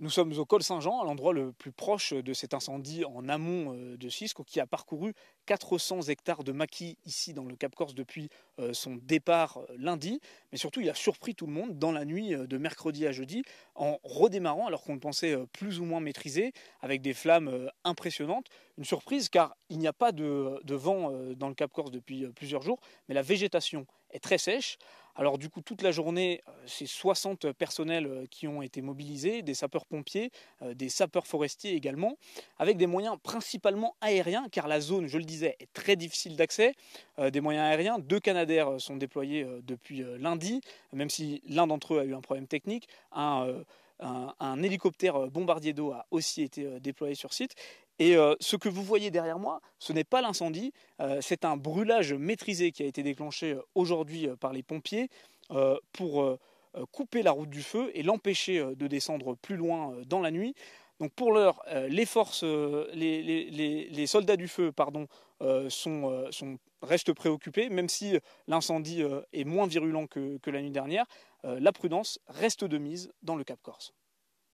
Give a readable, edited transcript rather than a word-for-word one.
Nous sommes au col Saint-Jean, à l'endroit le plus proche de cet incendie en amont de Cisco, qui a parcouru 400 hectares de maquis ici dans le Cap Corse depuis son départ lundi. Mais surtout, il a surpris tout le monde dans la nuit de mercredi à jeudi en redémarrant, alors qu'on le pensait plus ou moins maîtrisé, avec des flammes impressionnantes. Une surprise car il n'y a pas de vent dans le Cap Corse depuis plusieurs jours, mais la végétation est très sèche. Alors du coup, toute la journée, c'est 60 personnels qui ont été mobilisés, des sapeurs-pompiers, des sapeurs-forestiers également, avec des moyens principalement aériens, car la zone, je le disais, est très difficile d'accès. Des moyens aériens, 2 Canadair sont déployés depuis lundi, même si l'un d'entre eux a eu un problème technique. Un hélicoptère bombardier d'eau a aussi été déployé sur site. Et ce que vous voyez derrière moi, ce n'est pas l'incendie, c'est un brûlage maîtrisé qui a été déclenché aujourd'hui par les pompiers pour couper la route du feu et l'empêcher de descendre plus loin dans la nuit. Donc pour l'heure, les soldats du feu, pardon, restent préoccupés, même si l'incendie est moins virulent que la nuit dernière. La prudence reste de mise dans le Cap Corse.